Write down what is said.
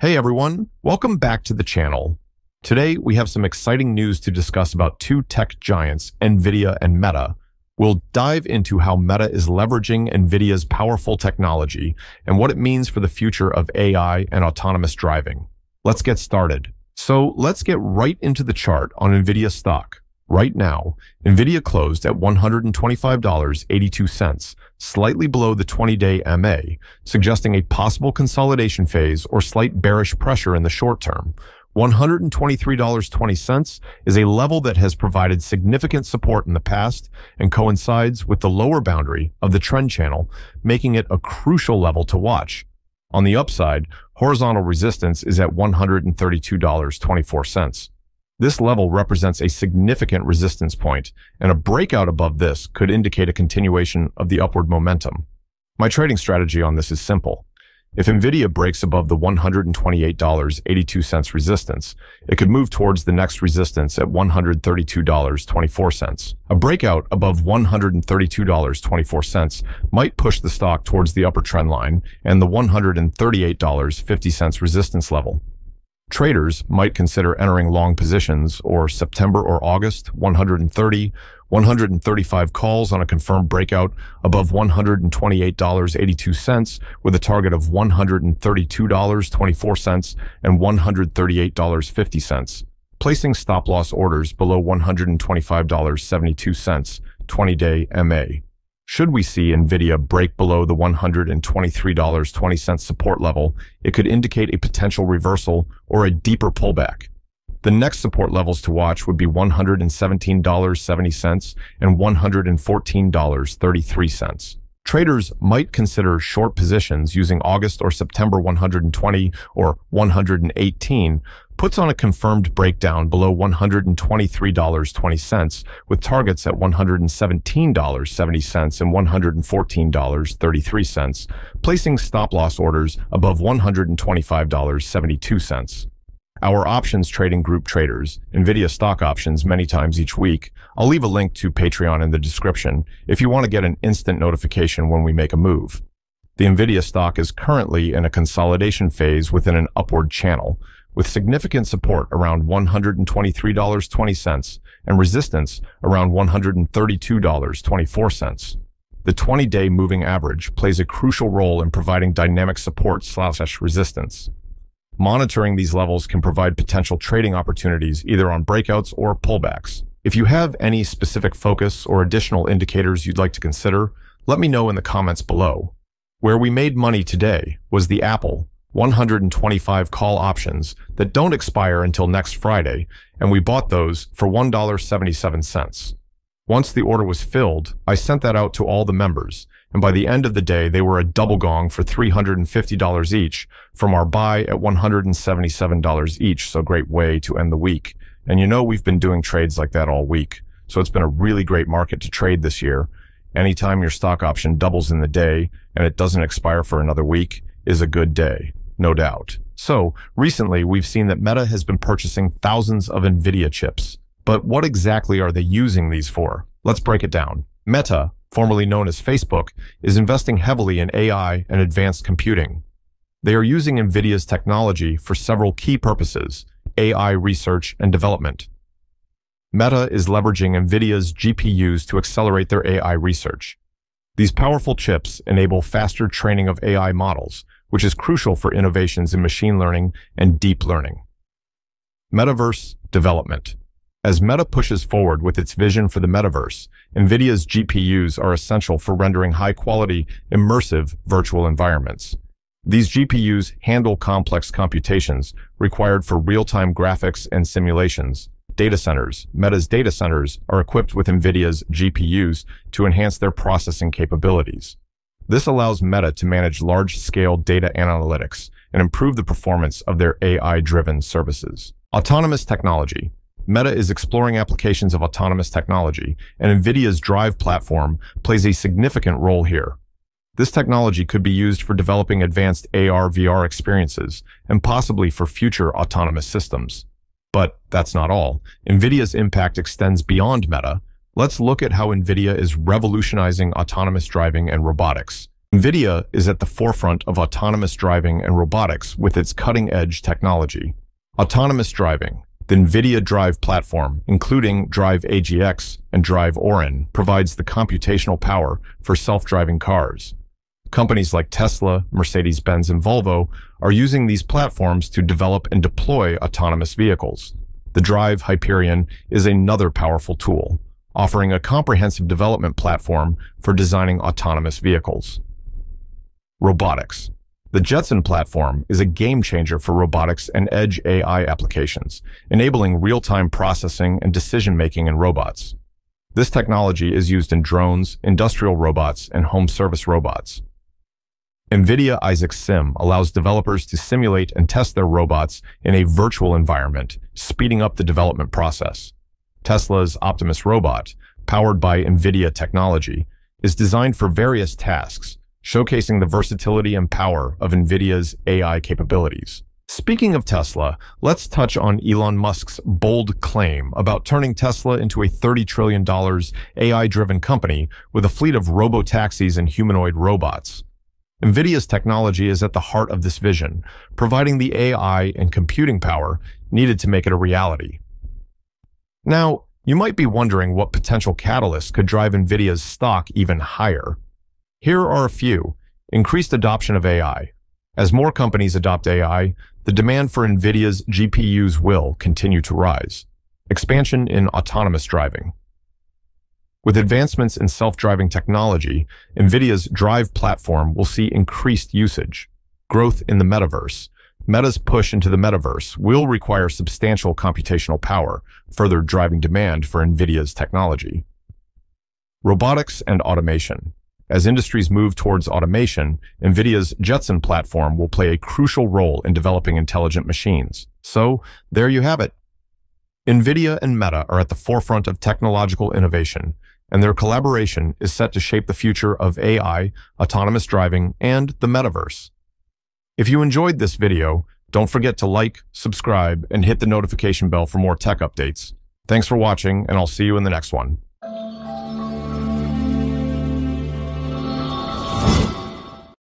Hey everyone, welcome back to the channel. Today we have some exciting news to discuss about two tech giants, NVIDIA and Meta. We'll dive into how Meta is leveraging NVIDIA's powerful technology and what it means for the future of AI and autonomous driving. Let's get started. So let's get right into the chart on NVIDIA stock. Right now, NVIDIA closed at $125.82, slightly below the 20-day MA, suggesting a possible consolidation phase or slight bearish pressure in the short term. $123.20 is a level that has provided significant support in the past and coincides with the lower boundary of the trend channel, making it a crucial level to watch. On the upside, horizontal resistance is at $132.24. This level represents a significant resistance point, and a breakout above this could indicate a continuation of the upward momentum. My trading strategy on this is simple. If NVIDIA breaks above the $128.82 resistance, it could move towards the next resistance at $132.24. A breakout above $132.24 might push the stock towards the upper trend line and the $138.50 resistance level. Traders might consider entering long positions or September or August 130, 135 calls on a confirmed breakout above $128.82 with a target of $132.24 and $138.50, placing stop-loss orders below $125.72, 20-day MA. Should we see NVIDIA break below the $123.20 support level, it could indicate a potential reversal or a deeper pullback. The next support levels to watch would be $117.70 and $114.33. Traders might consider short positions using August or September 120 or 118, puts on a confirmed breakdown below $123.20 with targets at $117.70 and $114.33, placing stop-loss orders above $125.72. Our options trading group traders, NVIDIA stock options many times each week. I'll leave a link to Patreon in the description if you want to get an instant notification when we make a move. The NVIDIA stock is currently in a consolidation phase within an upward channel, with significant support around $123.20 and resistance around $132.24. The 20-day moving average plays a crucial role in providing dynamic support/resistance. Monitoring these levels can provide potential trading opportunities either on breakouts or pullbacks. If you have any specific focus or additional indicators you'd like to consider, let me know in the comments below. Where we made money today was the Apple 125 call options that don't expire until next Friday, and we bought those for $1.77. Once the order was filled, I sent that out to all the members, and by the end of the day, they were a double gong for $350 each from our buy at $177 each, so great way to end the week. And you know, we've been doing trades like that all week, so it's been a really great market to trade this year. Anytime your stock option doubles in the day and it doesn't expire for another week is a good day, no doubt. So recently, we've seen that Meta has been purchasing thousands of NVIDIA chips. But what exactly are they using these for? Let's break it down. Meta, formerly known as Facebook, is investing heavily in AI and advanced computing. They are using NVIDIA's technology for several key purposes: AI research and development. Meta is leveraging NVIDIA's GPUs to accelerate their AI research. These powerful chips enable faster training of AI models, which is crucial for innovations in machine learning and deep learning. Metaverse development. As Meta pushes forward with its vision for the metaverse, NVIDIA's GPUs are essential for rendering high-quality, immersive virtual environments. These GPUs handle complex computations required for real-time graphics and simulations. Data centers. Meta's data centers are equipped with NVIDIA's GPUs to enhance their processing capabilities. This allows Meta to manage large-scale data analytics and improve the performance of their AI-driven services. Autonomous technology. Meta is exploring applications of autonomous technology, and NVIDIA's DRIVE platform plays a significant role here. This technology could be used for developing advanced AR/VR experiences and possibly for future autonomous systems. But that's not all. NVIDIA's impact extends beyond Meta. Let's look at how NVIDIA is revolutionizing autonomous driving and robotics. NVIDIA is at the forefront of autonomous driving and robotics with its cutting-edge technology. Autonomous driving, the NVIDIA DRIVE platform, including DRIVE AGX and DRIVE Orin, provides the computational power for self-driving cars. Companies like Tesla, Mercedes-Benz, and Volvo are using these platforms to develop and deploy autonomous vehicles. The DRIVE Hyperion is another powerful tool, offering a comprehensive development platform for designing autonomous vehicles. Robotics. The Jetson platform is a game-changer for robotics and edge AI applications, enabling real-time processing and decision-making in robots. This technology is used in drones, industrial robots, and home service robots. NVIDIA Isaac Sim allows developers to simulate and test their robots in a virtual environment, speeding up the development process. Tesla's Optimus robot, powered by NVIDIA technology, is designed for various tasks, showcasing the versatility and power of NVIDIA's AI capabilities. Speaking of Tesla, let's touch on Elon Musk's bold claim about turning Tesla into a $30 trillion AI-driven company with a fleet of robo-taxis and humanoid robots. NVIDIA's technology is at the heart of this vision, providing the AI and computing power needed to make it a reality. Now, you might be wondering what potential catalysts could drive NVIDIA's stock even higher. Here are a few. Increased adoption of AI. As more companies adopt AI, the demand for NVIDIA's GPUs will continue to rise. Expansion in autonomous driving. With advancements in self-driving technology, NVIDIA's DRIVE platform will see increased usage. Growth in the metaverse. Meta's push into the metaverse will require substantial computational power, further driving demand for NVIDIA's technology. Robotics and automation. As industries move towards automation, NVIDIA's Jetson platform will play a crucial role in developing intelligent machines. So, there you have it. NVIDIA and Meta are at the forefront of technological innovation, and their collaboration is set to shape the future of AI, autonomous driving, and the metaverse. If you enjoyed this video, don't forget to like, subscribe, and hit the notification bell for more tech updates. Thanks for watching, and I'll see you in the next one.